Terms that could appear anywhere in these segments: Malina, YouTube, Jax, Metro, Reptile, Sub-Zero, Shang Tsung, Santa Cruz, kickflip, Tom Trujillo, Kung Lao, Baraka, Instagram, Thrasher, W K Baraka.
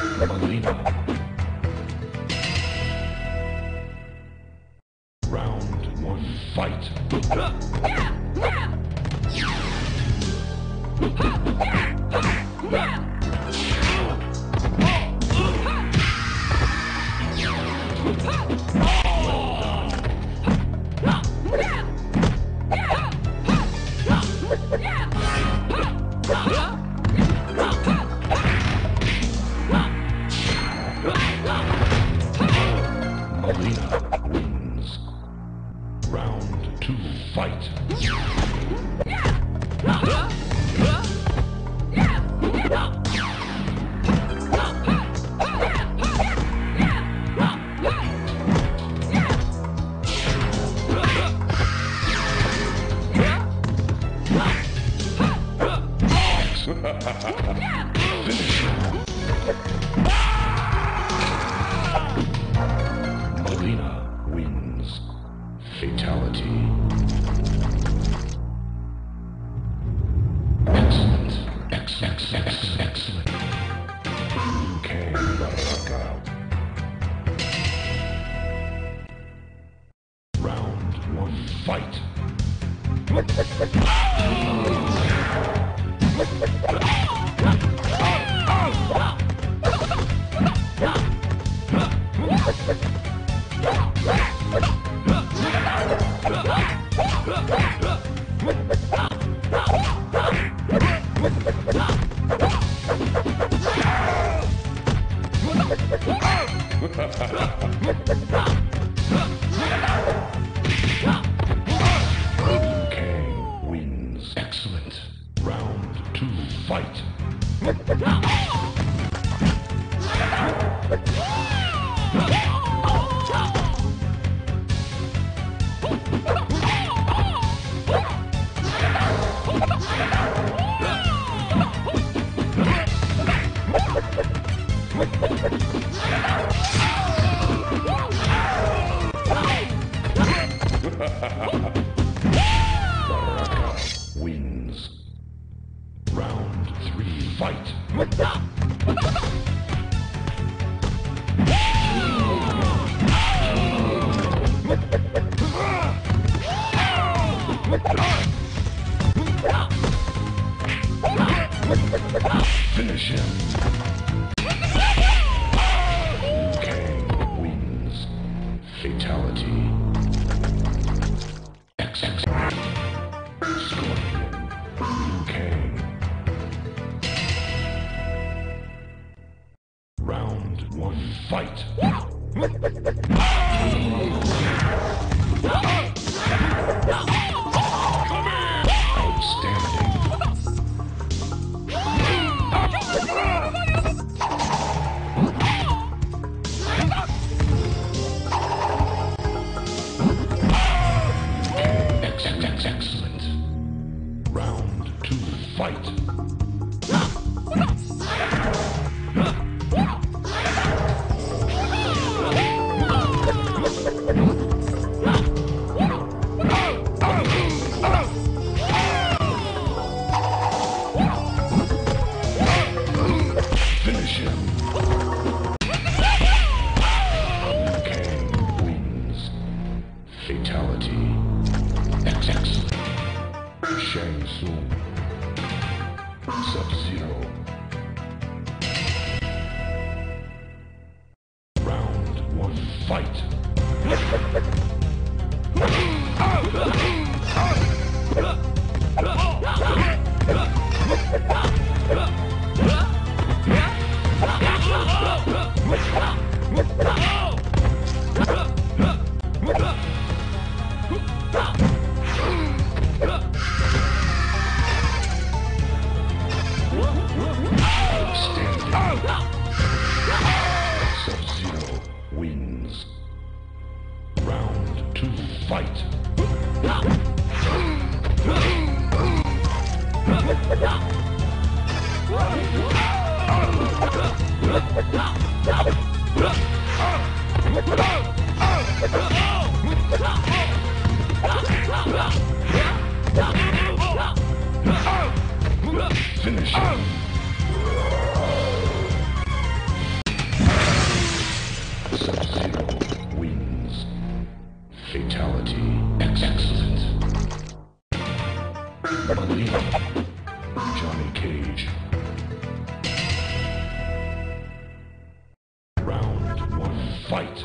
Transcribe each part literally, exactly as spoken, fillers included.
Malina. Round one, fight. Malina wins. Round two, fight. Finish. Malina wins. Fatality. Excellent. Excellent. Excellent. Excellent. W K Baraka. Round one, fight. W K wins. Excellent. Round two, fight. Baraka wins. Round three, fight. Finish him. Okay, wins. Fatality. Round one, fight. Outstanding. Excellent. Excellent. Round two, fight. Fatality. Excellent. Shang Tsung. Sub-Zero. Round one, fight. Sub-Zero wins. Round two, fight. fight.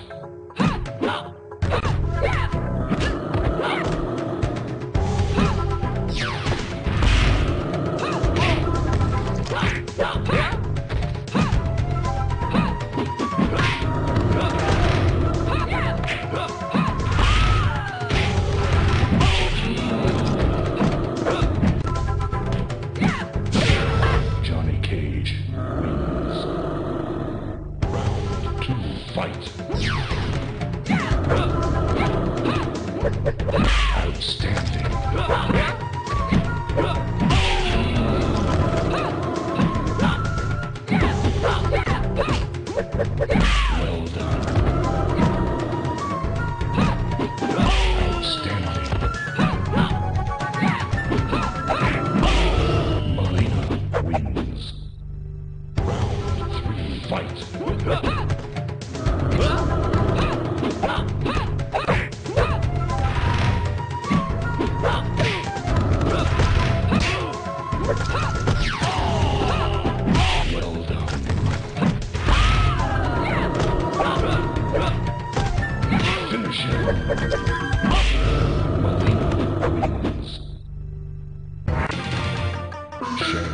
Shang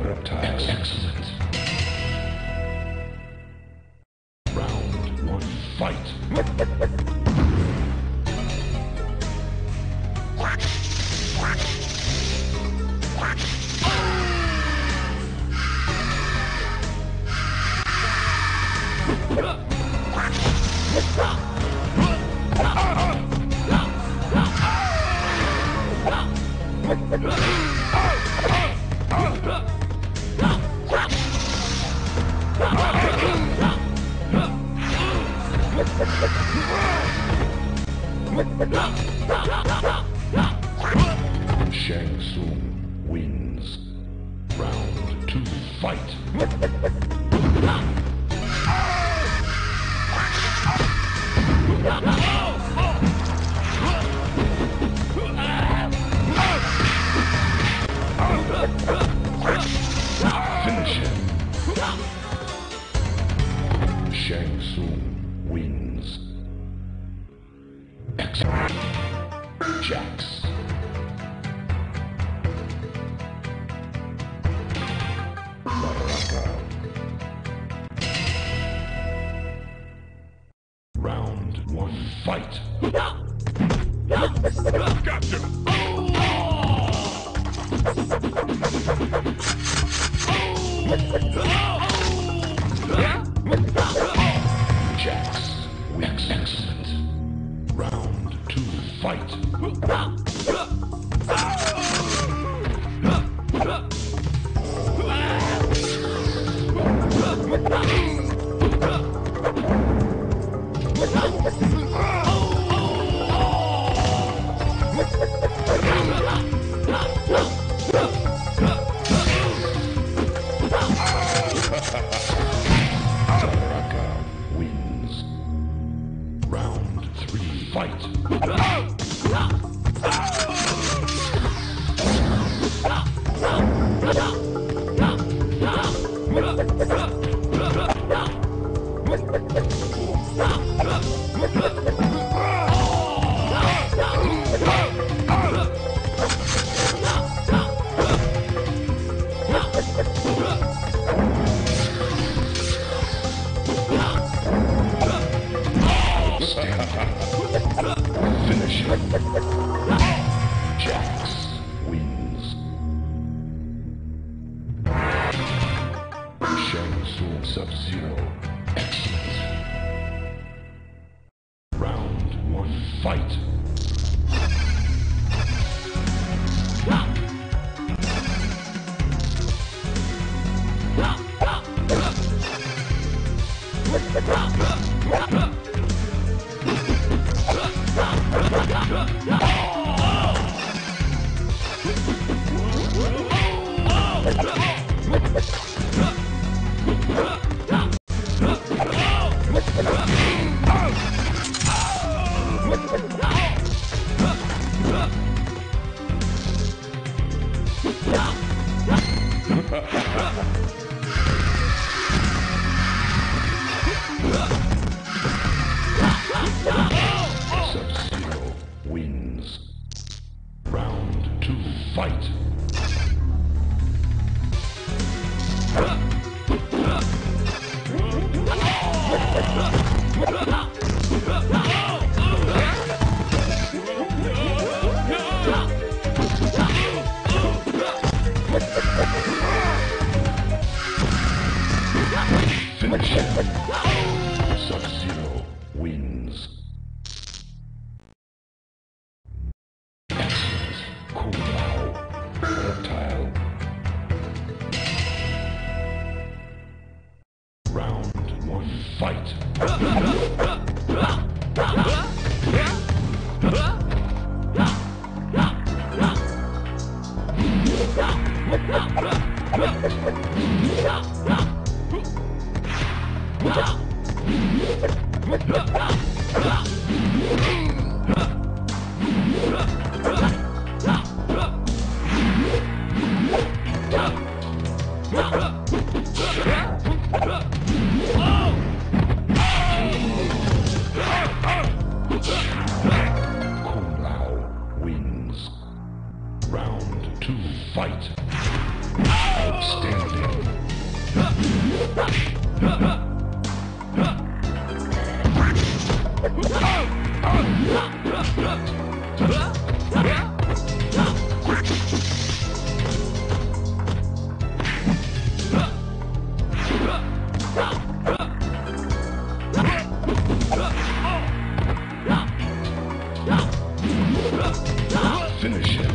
Tsung Reptile. Excellent. Round one, fight. Shang Tsung wins. Round two, fight. Shang Tsung wins. Excellent. Jax. Baraka. Round one, fight. Gotcha. Oh. Jax wins. Excellent. Round two, fight. Baraka wins. Round three, fight. Finish it. Jax wins. Shang Tsung Sub-Zero. Excellent. Round one, fight. Ha Extinction. Sub-Zero wins. Actions. Cool now. Reptile. Round one. Fight. Kung Lao wins. Round two, fight. Outstanding. Finish him.